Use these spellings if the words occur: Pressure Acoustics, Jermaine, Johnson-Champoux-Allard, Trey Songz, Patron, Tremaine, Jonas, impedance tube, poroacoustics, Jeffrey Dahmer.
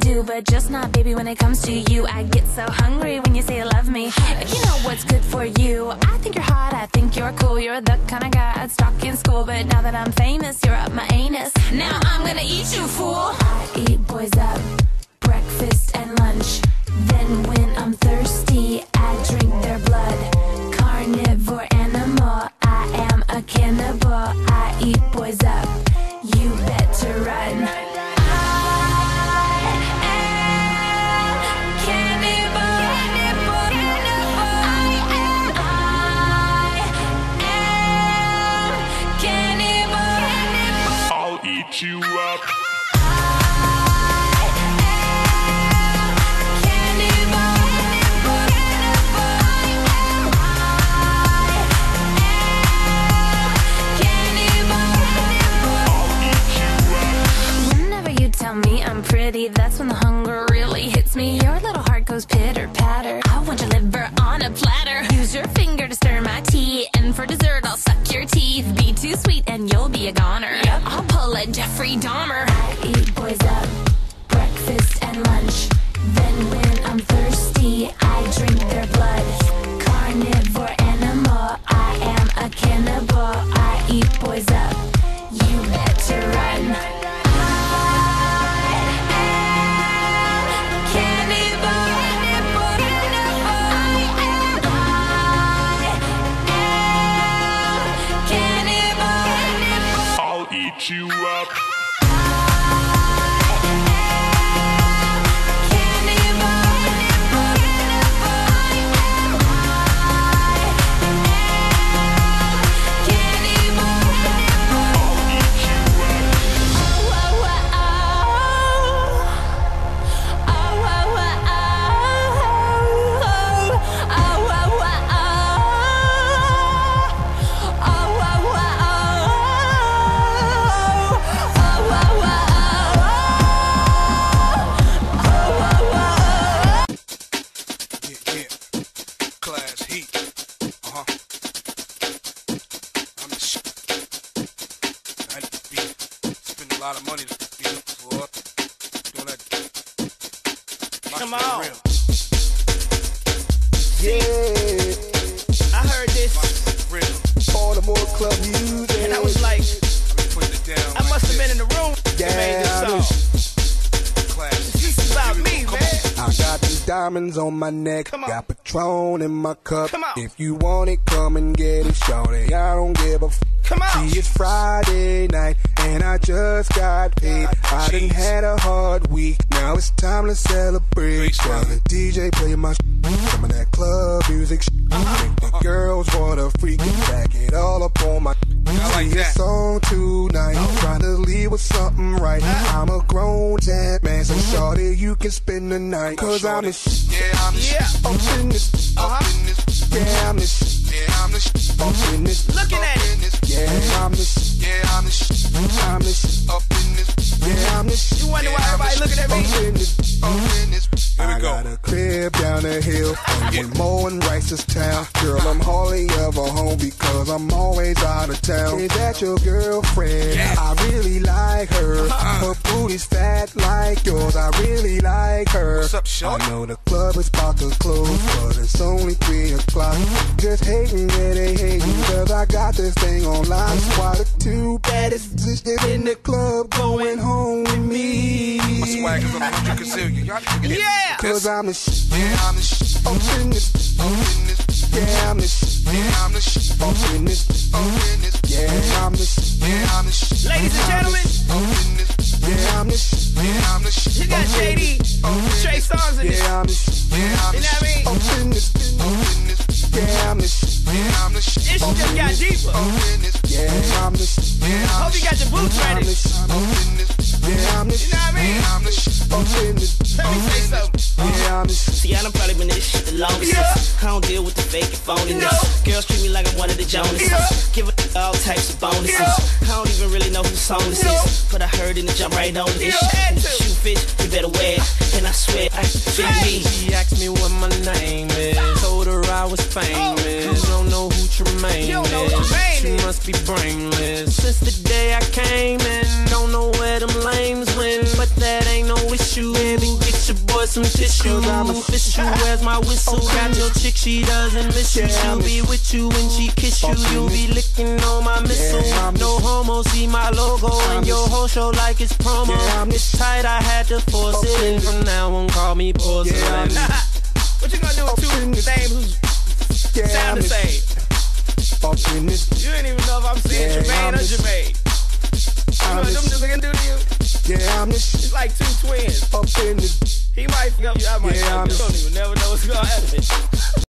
do, but just not, baby, when it comes to you. I get so hungry when you say you love me. You know what's good for you. I think you're hot, I think you're cool. You're the kind of guy I'd stalk in school, but now that I'm famous, you're up my anus. Now I'm gonna eat you, fool. I eat boys up, breakfast and lunch. Then when I'm thirsty, I drink their blood. Carnivore animal, I am a cannibal. I eat boys up, you better run. You up. Whenever you tell me I'm pretty, that's when the hunger really hits me. Your little heart goes pitter patter. I want your liver on a platter. Use your finger to stir my tea, and for dessert I'll suck your teeth. Be too sweet and you'll be a goner. Yep. I'll pull a Jeffrey Dahmer. I eat boys up, breakfast and lunch. Then when I'm thirsty, I drink their blood. Carnivore animal, I am a cannibal. I eat boys up, you better run. You up. On my neck, on. Got Patron in my cup. If you want it, come and get it, shorty. I don't give a f. See, it's Friday night, and I just got paid. I done had a hard week, now it's time to celebrate. While the DJ play my some of that club music. The girls wanna freak it back, it all up on my. I like that song tonight. I'm trying to leave with something right. I'm a grown tap man, so shorty, you can spend the night. Cause I'm the shit. Yeah, I'm the shit. Up in this. Up in this. Yeah, I'm the shit. Yeah, I'm the shit. Up in this. Looking at it. Yeah, I'm the shit. Yeah, I'm the shit. I'm the shit. Up in this. Yeah, I'm the shit. You wonder why everybody looking at me? Up in this. Up in this. I got a crib down the hill with Mo and Rice's town. Girl, I'm hardly ever home because I'm always out of town. Is that your girlfriend? Yeah. I really like her. Her booty's fat like yours. I really like her. What's up, shorty? I know the club is about to close, but it's only 3 o'clock. Just hating, yeah, they hating, cause I got this thing on lock. Why the two baddest bitches in the club going home with me? My swag is on the Brazilian. Y'all get it. Yeah. Cause I'm the shit. Yeah, I'm the shit. Up in this. Up in this. Yeah, I'm the shit. Yeah, I'm the shit. Up in this. Up in this. Yeah, I'm the shit. Yeah, I'm the shit. Ladies and gentlemen. Up in this. Yeah, I'm the shit. Yeah, I'm the shit. You got Shady, Trey Songz in this. Yeah, I'm the shit. Yeah, I'm the shit. Up in this. Up in this. Yeah, I'm the shit. Yeah, I'm the shit. This shit just got deeper. Up in this. Yeah, I'm the shit. Yeah, hope you got your boots ready. Up in this. Yeah, I'm the shit. You know what I mean? I'm the shit. Up in this. Let me say something. Yeah, I'm the shit. See, I done probably been in this shit the longest. Yeah. I don't deal with the fake and phony. No. Girls treat me like I'm one of the Jonas. Yeah. Give a all types of bonuses. Yeah. I don't even really know who song this is, but I heard it and jump right on this. Yeah. Shoot, bitch, you better wear it. And I swear, I feel me. She asked me what my name is. Told her I was famous. Don't know who Tremaine is. She must be brainless. Since the day I came in, don't know where them lames went, but that ain't no issue. Living boy some tissues. I'm official. Where's my whistle? Got your chick, she doesn't miss you. She'll be with you when she kiss you. You'll be licking on my missile. No homo, see my logo and your whole show like it's promo. It's tight, I had to force it. And from now on, call me porcelain. What you gonna do with two names who's sound the same? You ain't even know if I'm saying Jermaine or Jermaine. You know what them niggas gonna do to you? Yeah, I'm the shit. It's like two twins. He might fuck you, I might fuck you. You don't even never know what's gonna happen.